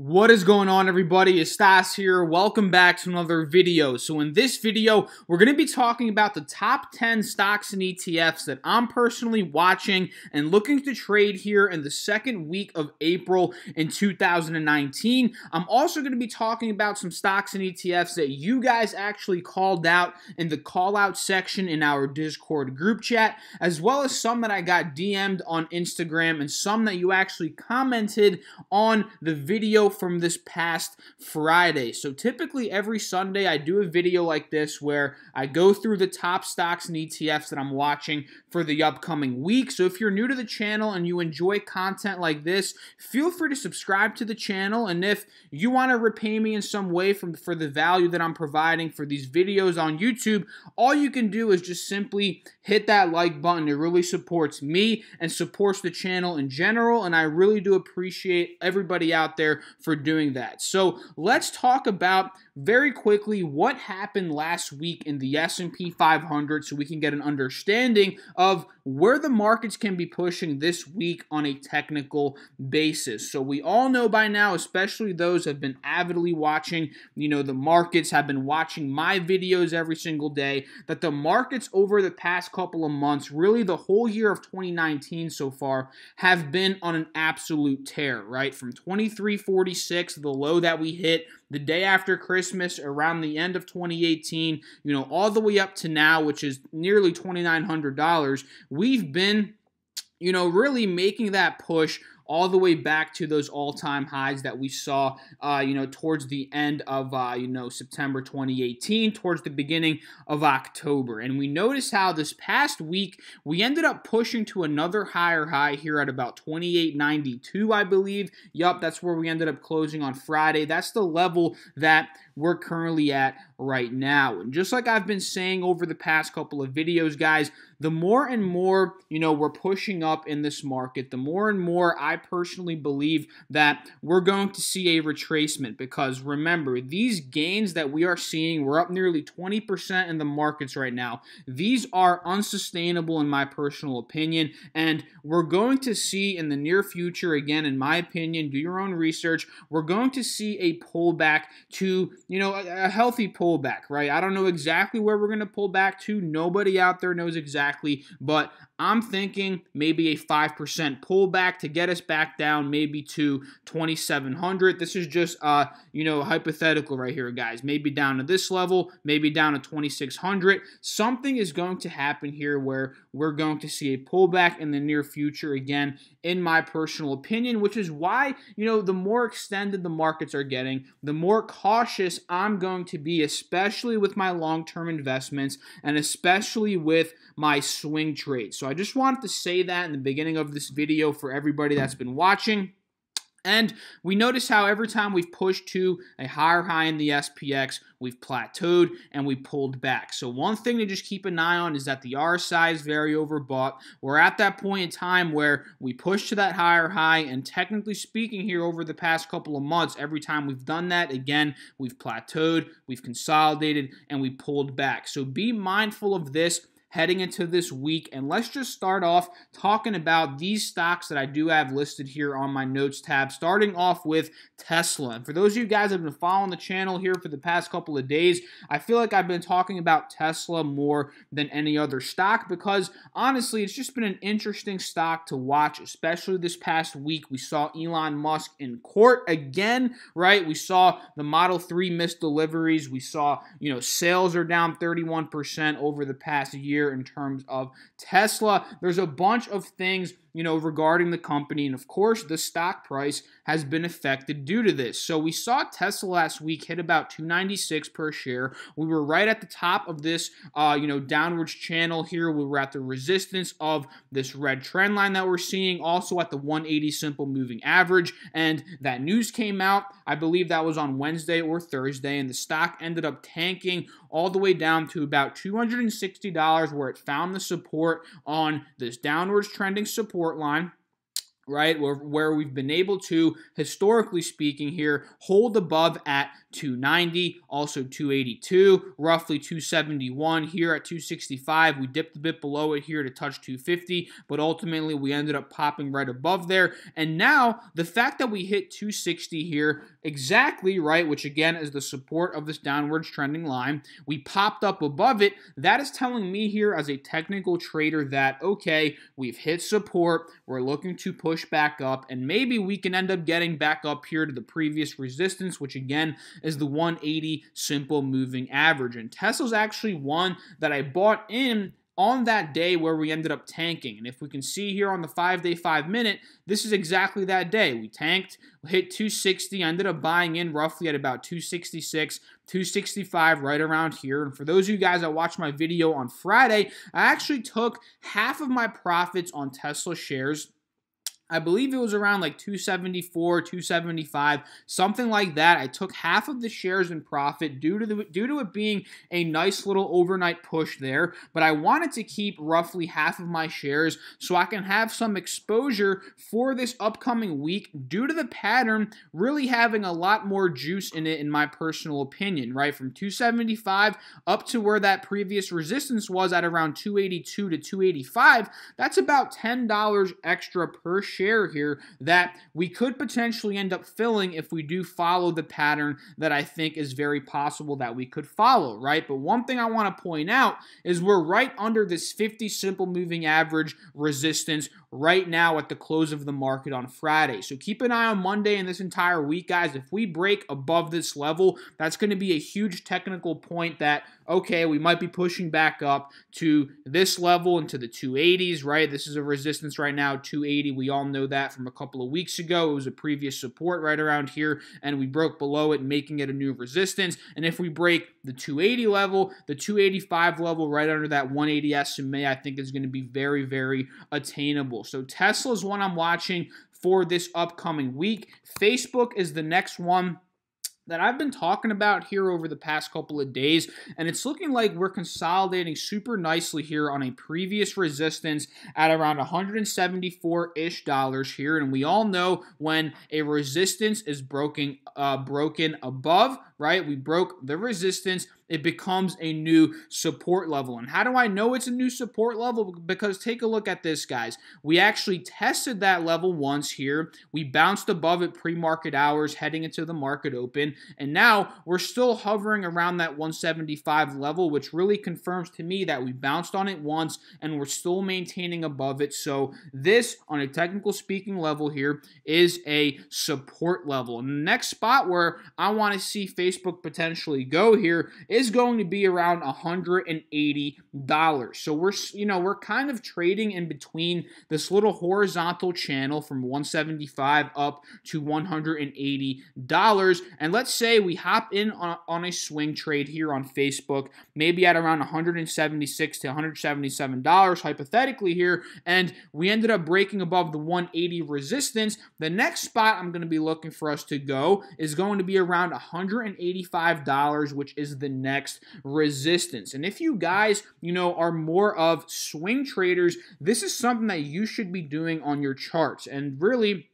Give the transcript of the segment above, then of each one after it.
What is going on, everybody? It's Stas here. Welcome back to another video. So in this video, we're going to be talking about the top 10 stocks and ETFs that I'm personally watching and looking to trade here in the second week of April in 2019. I'm also going to be talking about some stocks and ETFs that you guys actually called out in the call out section in our Discord group chat, as well as some that I got DM'd on Instagram and some that you actually commented on the video from this past Friday. So typically every Sunday I do a video like this where I go through the top stocks and ETFs that I'm watching for the upcoming week. So if you're new to the channel and you enjoy content like this, feel free to subscribe to the channel. And if you want to repay me in some way for the value that I'm providing for these videos on YouTube, all you can do is just simply hit that like button. It really supports me and supports the channel in general, and I really do appreciate everybody out there for doing that. So let's talk about very quickly what happened last week in the S&P 500 so we can get an understanding of where the markets can be pushing this week on a technical basis. So we all know by now, especially those who have been avidly watching, the markets, have been watching my videos every single day, that the markets over the past couple of months, really the whole year of 2019 so far, have been on an absolute tear, right? From 2346, the low that we hit the day after Christmas, around the end of 2018, all the way up to now, which is nearly $2,900, we've been, really making that push all the way back to those all-time highs that we saw, towards the end of, September 2018, towards the beginning of October. And we noticed how this past week, we ended up pushing to another higher high here at about 28.92, I believe. Yup, that's where we ended up closing on Friday. That's the level that we're currently at right now. And just like I've been saying over the past couple of videos, guys, the more and more, we're pushing up in this market, the more and more I personally believe that we're going to see a retracement, because remember, these gains that we are seeing, we're up nearly 20% in the markets right now. These are unsustainable in my personal opinion, and we're going to see in the near future, again, in my opinion, do your own research, we're going to see a pullback to, a healthy pullback, right? I don't know exactly where we're going to pull back to. Nobody out there knows exactly, but I'm thinking maybe a 5% pullback to get us back down maybe to 2,700. This is just, hypothetical right here, guys. Maybe down to this level, maybe down to 2,600. Something is going to happen here where we're going to see a pullback in the near future, again, in my personal opinion, which is why, the more extended the markets are getting, the more cautious I'm going to be, especially with my long-term investments and especially with my swing trades. So I just wanted to say that in the beginning of this video for everybody that's been watching. And we notice how every time we've pushed to a higher high in the SPX, we've plateaued and we pulled back. So one thing to just keep an eye on is that the RSI is very overbought. We're at that point in time where we push to that higher high, and technically speaking here over the past couple of months, every time we've done that, again, we've plateaued, we've consolidated, and we pulled back. So be mindful of this heading into this week, and let's just start off talking about these stocks that I do have listed here on my notes tab, starting off with Tesla. And for those of you guys that have been following the channel here for the past couple of days, I feel like I've been talking about Tesla more than any other stock, because honestly, it's just been an interesting stock to watch, especially this past week. We saw Elon Musk in court again, right? We saw the Model 3 missed deliveries. We saw, sales are down 31% over the past year in terms of Tesla. There's a bunch of things, regarding the company, and of course the stock price has been affected due to this. So we saw Tesla last week hit about $2.96 per share. We were right at the top of this, downwards channel here. We were at the resistance of this red trend line that we're seeing, also at the 180 simple moving average. And that news came out, I believe that was on Wednesday or Thursday, and the stock ended up tanking all the way down to about $260, where it found the support on this downwards trending support line. right, where we've been able to, historically speaking here, hold above at 290, also 282, roughly 271 here at 265. We dipped a bit below it here to touch 250, but ultimately we ended up popping right above there. And now the fact that we hit 260 here exactly, right, which again is the support of this downwards trending line, we popped up above it. That is telling me here as a technical trader that, okay, we've hit support, we're looking to push back up, and maybe we can end up getting back up here to the previous resistance, which again is the 180 simple moving average. And Tesla's actually one that I bought in on that day where we ended up tanking. And if we can see here on the 5-day, 5-minute, this is exactly that day. We tanked, we hit 260, ended up buying in roughly at about 266, 265, right around here. And for those of you guys that watched my video on Friday, I actually took half of my profits on Tesla shares. I believe it was around like 274, 275, something like that. I took half of the shares in profit due to it being a nice little overnight push there. But I wanted to keep roughly half of my shares so I can have some exposure for this upcoming week due to the pattern really having a lot more juice in it, in my personal opinion, right? From 275 up to where that previous resistance was at around 282 to 285, that's about $10 extra per share here that we could potentially end up filling if we do follow the pattern that I think is very possible that we could follow, right? But one thing I want to point out is we're right under this 50 simple moving average resistance right now at the close of the market on Friday. So keep an eye on Monday and this entire week, guys. If we break above this level, that's going to be a huge technical point that, okay, we might be pushing back up to this level into the 280s, right? This is a resistance right now, 280. We all know that from a couple of weeks ago. It was a previous support right around here, and we broke below it, making it a new resistance. And if we break the 280 level, the 285 level right under that 180 SMA, I think is going to be very, very attainable. So Tesla is one I'm watching for this upcoming week. Facebook is the next one that I've been talking about here over the past couple of days, and it's looking like we're consolidating super nicely here on a previous resistance at around $174-ish here, and we all know when a resistance is broken above, right? We broke the resistance, it becomes a new support level. And how do I know it's a new support level? Because take a look at this, guys. We actually tested that level once here. We bounced above it pre-market hours heading into the market open. And now we're still hovering around that 175 level, which really confirms to me that we bounced on it once and we're still maintaining above it. So this, on a technical speaking level here, is a support level. And the next spot where I want to see Facebook potentially go here is going to be around $180. So we're kind of trading in between this little horizontal channel from $175 up to $180. And let's say we hop in on a swing trade here on Facebook, maybe at around $176 to $177 hypothetically here, and we ended up breaking above the 180 resistance. The next spot I'm going to be looking for us to go is going to be around $185, which is the next resistance. And if you guys, are more of swing traders, this is something that you should be doing on your charts and really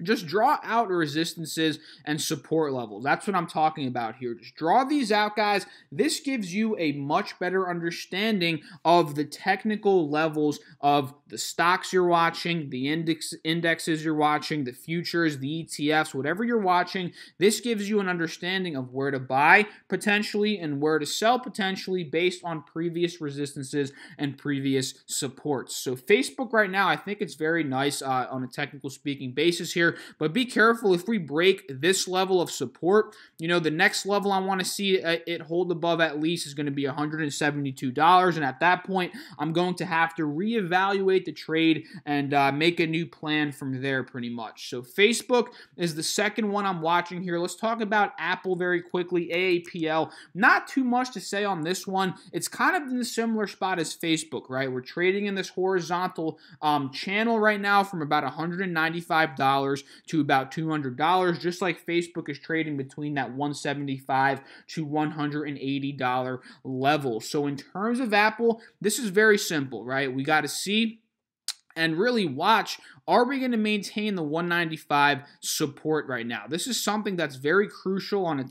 just draw out resistances and support levels. That's what I'm talking about here. Just draw these out, guys. This gives you a much better understanding of the technical levels of the stocks you're watching, the indexes you're watching, the futures, the ETFs, whatever you're watching. This gives you an understanding of where to buy potentially and where to sell potentially based on previous resistances and previous supports. So Facebook right now, I think it's very nice on a technical speaking basis here. But be careful if we break this level of support. The next level I want to see it hold above at least is going to be $172. And at that point, I'm going to have to reevaluate the trade and make a new plan from there pretty much. So Facebook is the second one I'm watching here. Let's talk about Apple very quickly, AAPL. Not too much to say on this one. It's kind of in a similar spot as Facebook, right? We're trading in this horizontal channel right now from about $195 to about $200, just like Facebook is trading between that $175 to $180 level. So in terms of Apple, this is very simple, right? We got to see and really watch, are we going to maintain the 195 support right now? This is something that's very crucial on a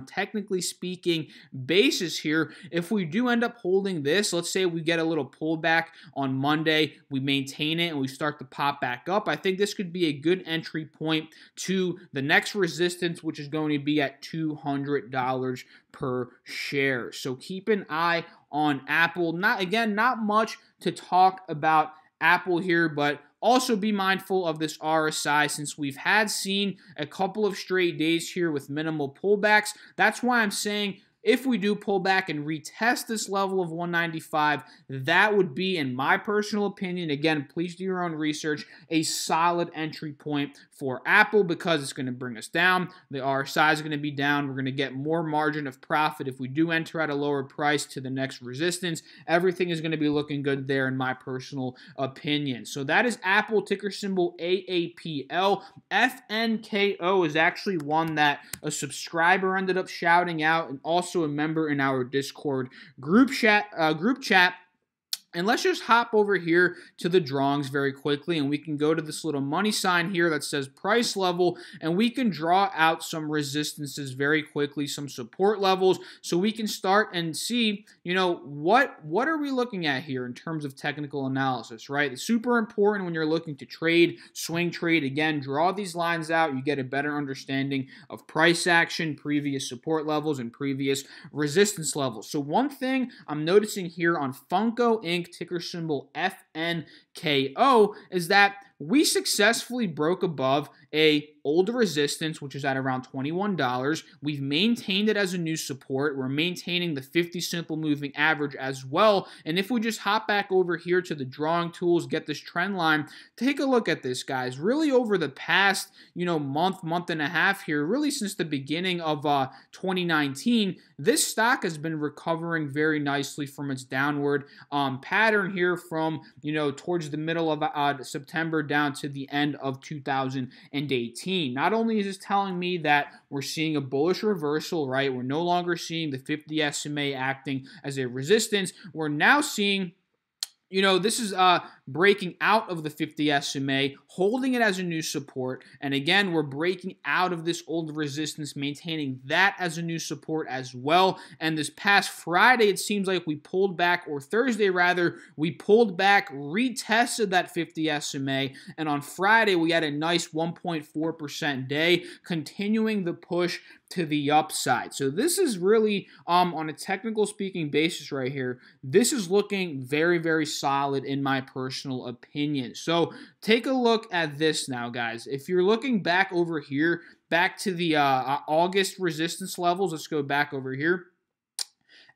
technically speaking basis here. If we do end up holding this, let's say we get a little pullback on Monday, we maintain it, and we start to pop back up, I think this could be a good entry point to the next resistance, which is going to be at $200 per share. So keep an eye on Apple. Not much to talk about Apple here, but also be mindful of this RSI, since we've seen a couple of straight days here with minimal pullbacks. That's why I'm saying, if we do pull back and retest this level of 195, that would be, in my personal opinion, again, please do your own research, a solid entry point for Apple, because it's going to bring us down. The RSI is going to be down. We're going to get more margin of profit if we do enter at a lower price to the next resistance. Everything is going to be looking good there, in my personal opinion. So that is Apple, ticker symbol AAPL. FNKO is actually one that a subscriber ended up shouting out, and also a member in our Discord group chat. And let's just hop over here to the drawings very quickly, and we can go to this little money sign here that says price level, and we can draw out some resistances very quickly, some support levels, so we can start and see, you know, what are we looking at here in terms of technical analysis, right? It's super important when you're looking to trade, swing trade. Again, draw these lines out. You get a better understanding of price action, previous support levels, and previous resistance levels. So one thing I'm noticing here on Funko Inc., ticker symbol FNKO, is that we successfully broke above an old resistance, which is at around $21. We've maintained it as a new support. We're maintaining the 50 simple moving average as well. And if we just hop back over here to the drawing tools, get this trend line, take a look at this, guys. Really over the past, you know, month and a half here, really since the beginning of 2019, this stock has been recovering very nicely from its downward pattern here from, you know, towards the middle of September down to the end of 2018. Not only is this telling me that we're seeing a bullish reversal, right? We're no longer seeing the 50 SMA acting as a resistance. We're now seeing, you know, this is breaking out of the 50 SMA, holding it as a new support. And again, we're breaking out of this old resistance, maintaining that as a new support as well. And this past Friday, it seems like we pulled back, or Thursday rather, we pulled back, retested that 50 SMA. And on Friday, we had a nice 1.4% day, continuing the push to the upside. So this is really, on a technical speaking basis right here, this is looking very, very solid in my personal opinion. So take a look at this now, guys. If you're looking back over here, back to the August resistance levels, let's go back over here.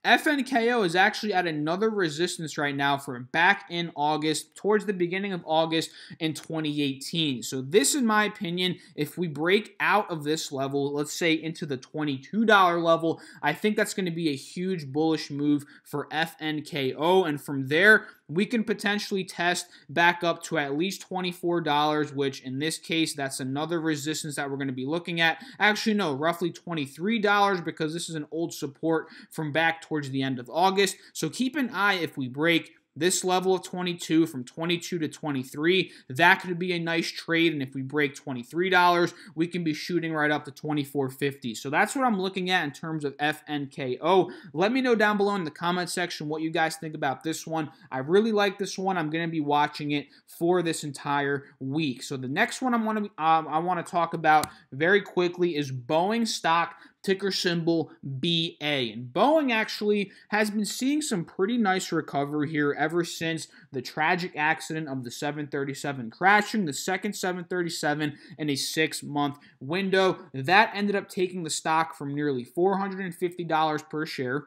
FNKO is actually at another resistance right now from back in August, towards the beginning of August in 2018. So this, in my opinion, if we break out of this level, let's say into the $22 level, I think that's going to be a huge bullish move for FNKO. And from there, we can potentially test back up to at least $24, which in this case, that's another resistance that we're going to be looking at. Actually, no, roughly $23, because this is an old support from back towards the end of August. So keep an eye, if we break this level of 22, from 22 to 23, that could be a nice trade. And if we break $23, we can be shooting right up to $24.50. So that's what I'm looking at in terms of FNKO. Let me know down below in the comment section what you guys think about this one. I really like this one. I'm going to be watching it for this entire week. So the next one I want to talk about very quickly is Boeing stock, ticker symbol BA. And Boeing actually has been seeing some pretty nice recovery here ever since the tragic accident of the 737 crashing, the second 737 in a 6-month window. That ended up taking the stock from nearly $450 per share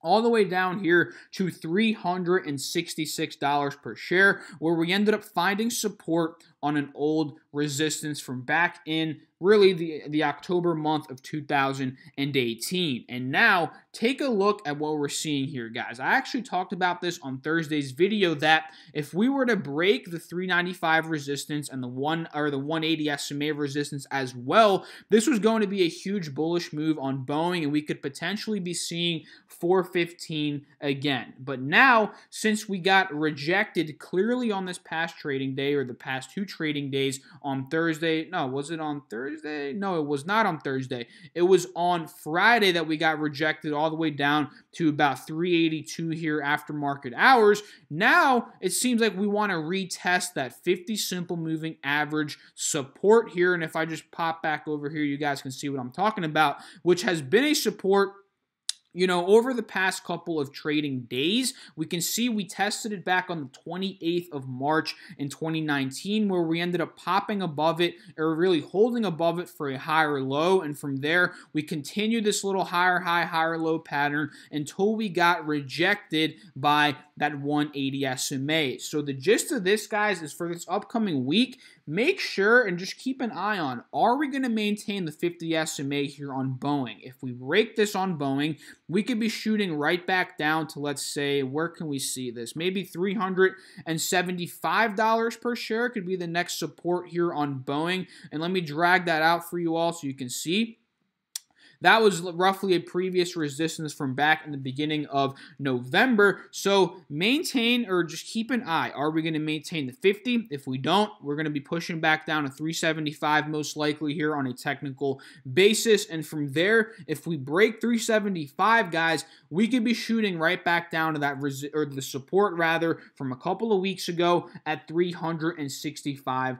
all the way down here to $366 per share, where we ended up finding support on an old resistance from back in really the October month of 2018. And now take a look at what we're seeing here, guys. I actually talked about this on Thursday's video that if we were to break the 395 resistance and the 180 SMA resistance as well, this was going to be a huge bullish move on Boeing, and we could potentially be seeing 415 again. But now, since we got rejected clearly on this past trading day, or the past two trading days, on Thursday, no, was it on Thursday? No, it was not on Thursday. It was on Friday that we got rejected all the way down to about 382 here after market hours. Now, it seems like we want to retest that 50 simple moving average support here. And if I just pop back over here, you guys can see what I'm talking about, which has been a support, you know, over the past couple of trading days. We can see we tested it back on the 28th of March in 2019, where we ended up popping above it, or really holding above it for a higher low. And from there, we continued this little higher high, higher low pattern until we got rejected by that 180 SMA. So the gist of this, guys, is for this upcoming week, make sure and just keep an eye on, are we going to maintain the 50 SMA here on Boeing? If we break this on Boeing, we could be shooting right back down to, let's say, where can we see this? Maybe $375 per share could be the next support here on Boeing. And let me drag that out for you all so you can see. That was roughly a previous resistance from back in the beginning of November. So maintain, or just keep an eye. Are we going to maintain the 50? If we don't, we're going to be pushing back down to 375 most likely here on a technical basis. And from there, if we break 375, guys, we could be shooting right back down to that the support rather from a couple of weeks ago at $365.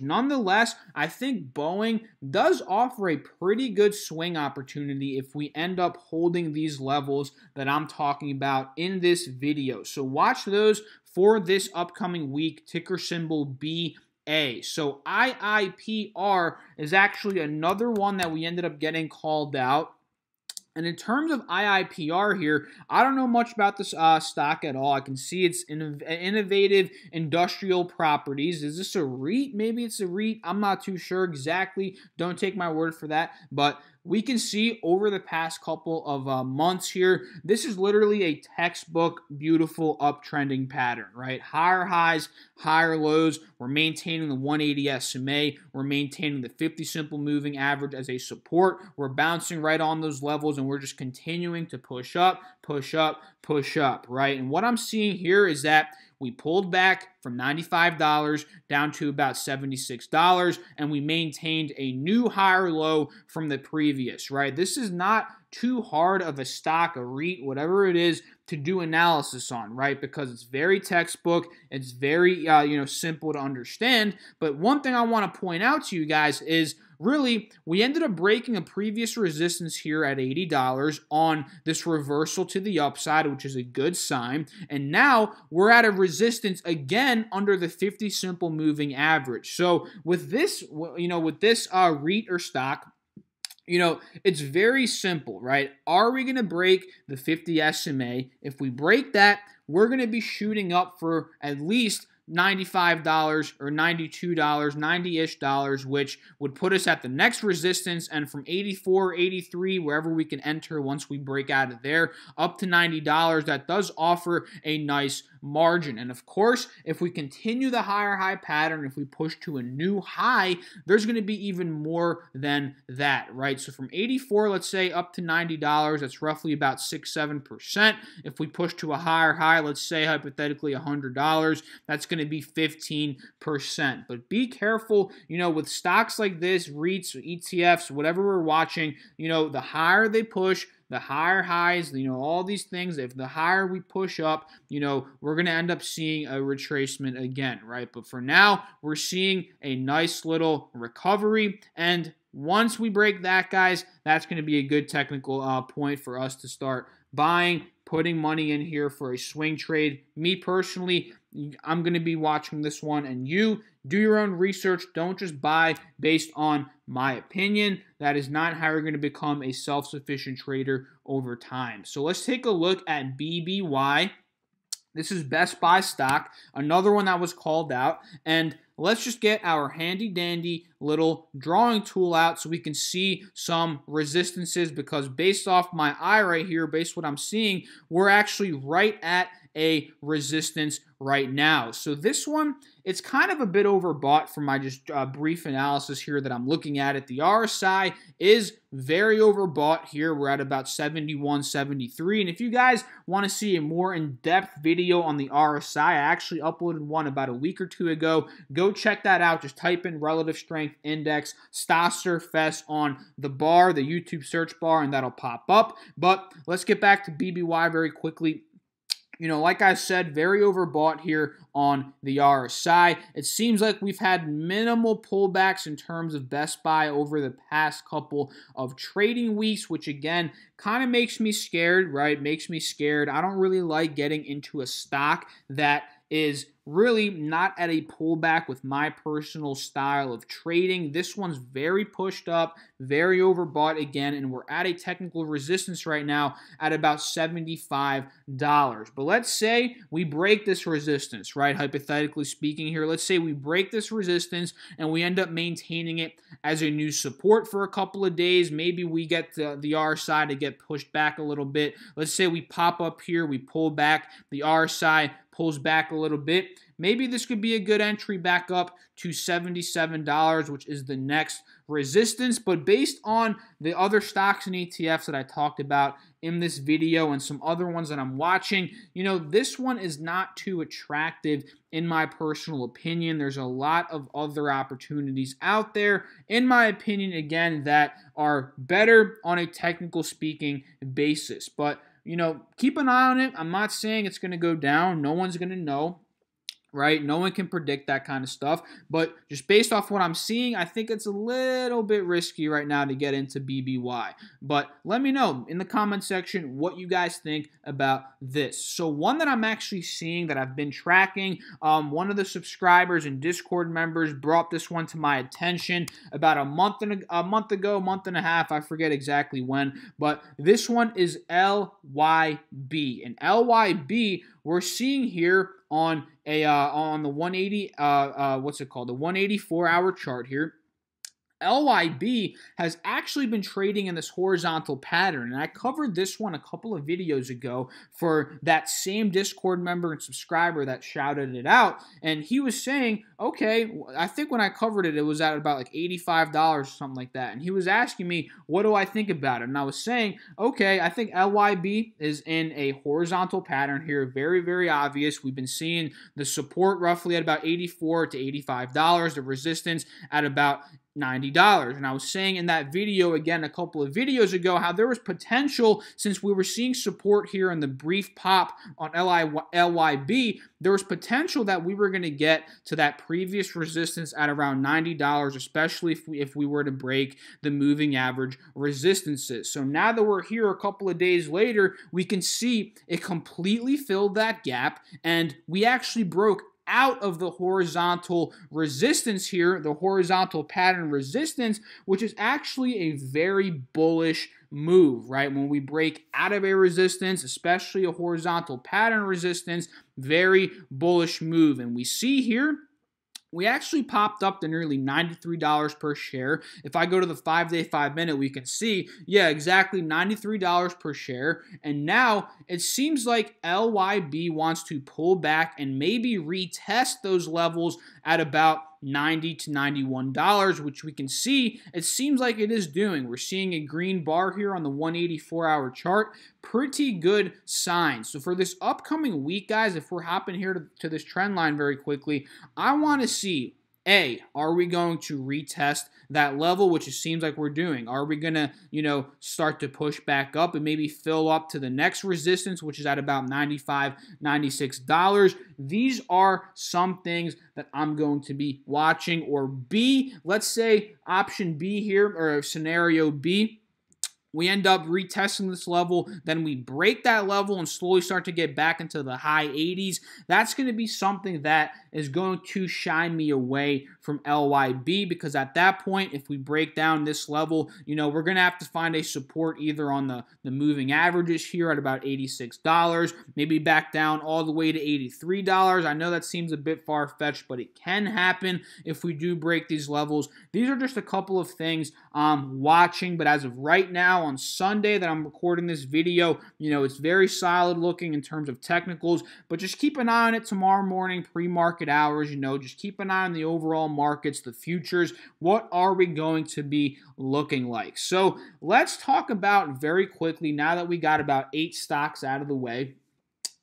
Nonetheless, I think Boeing does offer a pretty good swing opportunity if we end up holding these levels that I'm talking about in this video. So watch those for this upcoming week, ticker symbol BA. So IIPR is actually another one that we ended up getting called out. And in terms of IIPR here, I don't know much about this stock at all. I can see it's Innovative Industrial Properties. Is this a REIT? Maybe it's a REIT. I'm not too sure exactly. Don't take my word for that. But we can see over the past couple of months here, this is literally a textbook beautiful uptrending pattern, right? Higher highs, higher lows. We're maintaining the 180 SMA. We're maintaining the 50 simple moving average as a support. We're bouncing right on those levels, and we're just continuing to push up, push up, push up, right? And what I'm seeing here is that we pulled back from $95 down to about $76, and we maintained a new higher low from the previous, right? This is not too hard of a stock, a REIT, whatever it is, to do analysis on, right? Because it's very textbook, it's very simple to understand. But one thing I want to point out to you guys is, really, we ended up breaking a previous resistance here at $80 on this reversal to the upside, which is a good sign. And now we're at a resistance again under the 50 simple moving average. So with this, REIT or stock, it's very simple, right? Are we going to break the 50 SMA? If we break that, we're going to be shooting up for at least $95 or $92, 90-ish dollars, which would put us at the next resistance, and from 84, 83, wherever we can enter once we break out of there, up to $90. That does offer a nice margin. And of course, if we continue the higher high pattern, if we push to a new high, there's going to be even more than that, right? So from 84, let's say, up to $90, that's roughly about 6-7%. If we push to a higher high, let's say hypothetically $100, that's going to be 15%. But be careful, with stocks like this, REITs, ETFs, whatever we're watching, the higher they push, the higher highs, all these things, if the higher we push up, we're going to end up seeing a retracement again, right? But for now, we're seeing a nice little recovery, and once we break that, guys, that's going to be a good technical point for us to start buying, putting money in here for a swing trade. Me personally, I'm going to be watching this one, and you do your own research. Don't just buy based on my opinion. That is not how you're going to become a self-sufficient trader over time. So let's take a look at BBY. This is Best Buy stock, another one that was called out, and let's just get our handy dandy little drawing tool out so we can see some resistances, because based off my eye right here, based what I'm seeing, we're actually right at a resistance right now. So this one, it's kind of a bit overbought from my just brief analysis here that I'm looking at it. The RSI is very overbought here. We're at about 71, 73. And if you guys want to see a more in-depth video on the RSI, I actually uploaded one about a week or two ago. Go check that out. Just type in relative strength index Stosur Fest on the bar, the YouTube search bar, and that'll pop up. But let's get back to BBY very quickly. You know, like I said, very overbought here on the RSI. It seems like we've had minimal pullbacks in terms of Best Buy over the past couple of trading weeks, which again, kind of makes me scared, right? Makes me scared. I don't really like getting into a stock that is really not at a pullback with my personal style of trading. This one's very pushed up, very overbought again, and we're at a technical resistance right now at about $75. But let's say we break this resistance, right? Hypothetically speaking here, let's say we break this resistance and we end up maintaining it as a new support for a couple of days. Maybe we get the RSI to get pushed back a little bit. Let's say we pop up here, we pull back, the RSI pulls back a little bit. Maybe this could be a good entry back up to $77, which is the next resistance. But based on the other stocks and ETFs that I talked about in this video and some other ones that I'm watching, you know, this one is not too attractive in my personal opinion. There's a lot of other opportunities out there, in my opinion, again, that are better on a technical speaking basis. But you know, keep an eye on it. I'm not saying it's going to go down. No one's going to know, right? No one can predict that kind of stuff. But just based off what I'm seeing, I think it's a little bit risky right now to get into BBY. But let me know in the comment section what you guys think about this. So one that I'm actually seeing that I've been tracking, one of the subscribers and Discord members brought this one to my attention about a month and a half. I forget exactly when, but this one is LYB. And LYB, we're seeing here on a on the 180 what's it called, the 184-hour chart here. LYB has actually been trading in this horizontal pattern, and I covered this one a couple of videos ago for that same Discord member and subscriber that shouted it out, and he was saying, okay, I think when I covered it, it was at about like $85 or something like that, and he was asking me, what do I think about it? And I was saying, okay, I think LYB is in a horizontal pattern here, very, very obvious. We've been seeing the support roughly at about $84 to $85, the resistance at about $90. And I was saying in that video, again, a couple of videos ago, how there was potential, since we were seeing support here in the brief pop on LYB, there was potential that we were going to get to that previous resistance at around $90, especially if we were to break the moving average resistances. So now that we're here a couple of days later, we can see it completely filled that gap, and we actually broke out of the horizontal resistance here, the horizontal pattern resistance, which is actually a very bullish move, right? When we break out of a resistance, especially a horizontal pattern resistance, very bullish move. And we see here, we actually popped up to nearly $93 per share. If I go to the 5-day, 5-minute, we can see, yeah, exactly $93 per share. And now it seems like LYB wants to pull back and maybe retest those levels at about $90 to $91, which we can see it seems like it is doing. We're seeing a green bar here on the 184-hour chart. Pretty good sign. So for this upcoming week, guys, if we're hopping here to this trend line very quickly, I want to see, A, are we going to retest that level, which it seems like we're doing? Are we going to, you know, start to push back up and maybe fill up to the next resistance, which is at about $95, $96? These are some things that I'm going to be watching. Or B, let's say option B here, or scenario B, We end up retesting this level, then we break that level and slowly start to get back into the high 80s. That's going to be something that is going to shine me away from LYB, because at that point, if we break down this level, you know, we're going to have to find a support either on the moving averages here at about $86, maybe back down all the way to $83. I know that seems a bit far-fetched, but it can happen if we do break these levels. These are just a couple of things I'm watching, but as of right now, on Sunday that I'm recording this video, you know, it's very solid looking in terms of technicals, but just keep an eye on it tomorrow morning, pre-market hours, you know, just keep an eye on the overall markets, the futures. What are we going to be looking like? So let's talk about very quickly, now that we got about 8 stocks out of the way.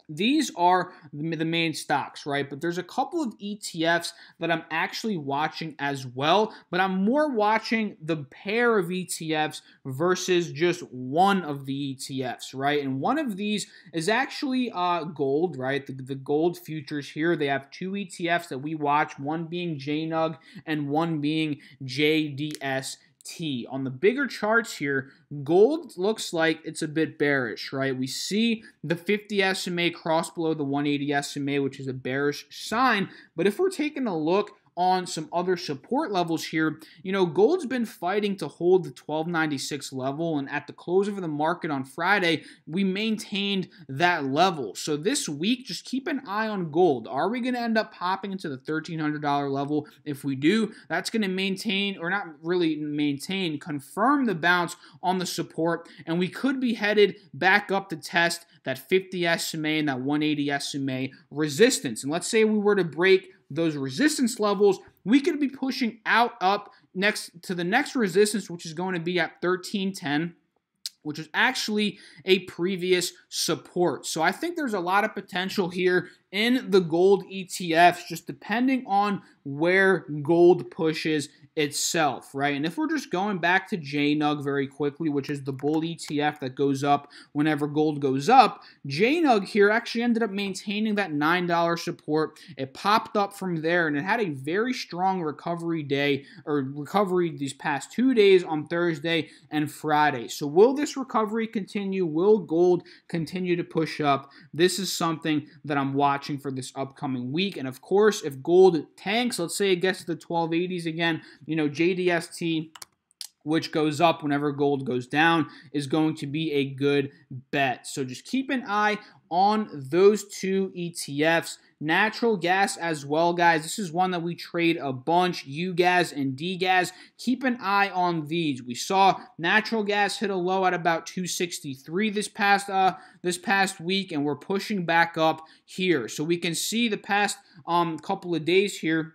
These are the main stocks, right? But there's a couple of ETFs that I'm actually watching as well, but I'm more watching the pair of ETFs versus just one of the ETFs, right? And one of these is actually gold, right? The gold futures here, they have 2 ETFs that we watch, one being JNUG and one being JDST. On the bigger charts here, gold looks like it's a bit bearish, right? We see the 50 SMA cross below the 180 SMA, which is a bearish sign. But if we're taking a look on some other support levels here, you know, gold's been fighting to hold the 1296 level, and at the close of the market on Friday, we maintained that level. So this week, just keep an eye on gold. Are we going to end up popping into the $1,300 level? If we do, that's going to maintain, or not really maintain, confirm the bounce on the support, and we could be headed back up to test that 50 SMA and that 180 SMA resistance. And let's say we were to break those resistance levels, we could be pushing out up next to the next resistance, which is going to be at 1310, which is actually a previous support. So I think there's a lot of potential here in the gold ETFs, just depending on where gold pushes itself, right? And if we're just going back to JNUG very quickly, which is the bull ETF that goes up whenever gold goes up, JNUG here actually ended up maintaining that $9 support. It popped up from there, and it had a very strong recovery day, or recovery these past 2 days on Thursday and Friday. So will this recovery continue? Will gold continue to push up? This is something that I'm watching for this upcoming week. And of course, if gold tanks, let's say it gets to the 1280s again, you know, JDST, which goes up whenever gold goes down, is going to be a good bet. So just keep an eye on those 2 ETFs. Natural gas as well, guys. This is one that we trade a bunch, UGAS and DGAS. Keep an eye on these. We saw natural gas hit a low at about 263 this past week, and we're pushing back up here. So we can see the past couple of days here,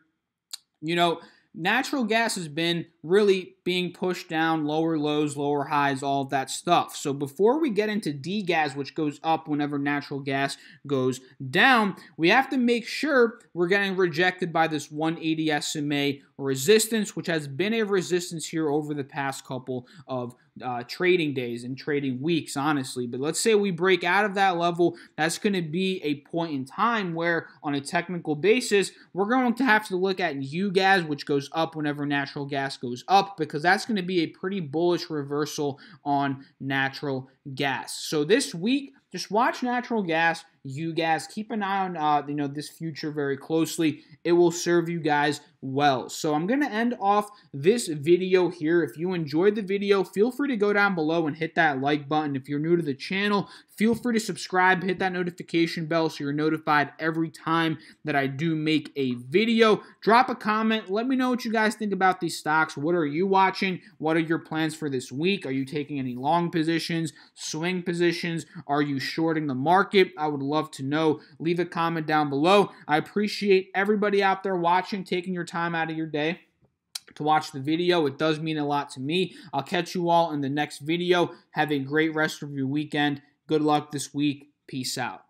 you know, natural gas has been really being pushed down, lower lows, lower highs, all of that stuff. So before we get into DGAS, which goes up whenever natural gas goes down, we have to make sure we're getting rejected by this 180 SMA resistance, which has been a resistance here over the past couple of trading days and trading weeks, honestly. But let's say we break out of that level, that's going to be a point in time where, on a technical basis, we're going to have to look at UGAS, which goes up whenever natural gas goes up, because that's going to be a pretty bullish reversal on natural gas. So this week, just watch natural gas, UGAS. Keep an eye on you know, this future very closely. It will serve you guys well. So I'm going to end off this video here. If you enjoyed the video, feel free to go down below and hit that like button. If you're new to the channel, feel free to subscribe, hit that notification bell so you're notified every time that I do make a video. Drop a comment. Let me know what you guys think about these stocks. What are you watching? What are your plans for this week? Are you taking any long positions, swing positions? Are you shorting the market? I would love to know. Leave a comment down below. I appreciate everybody out there watching, taking your time out of your day to watch the video. It does mean a lot to me. I'll catch you all in the next video. Have a great rest of your weekend. Good luck this week. Peace out.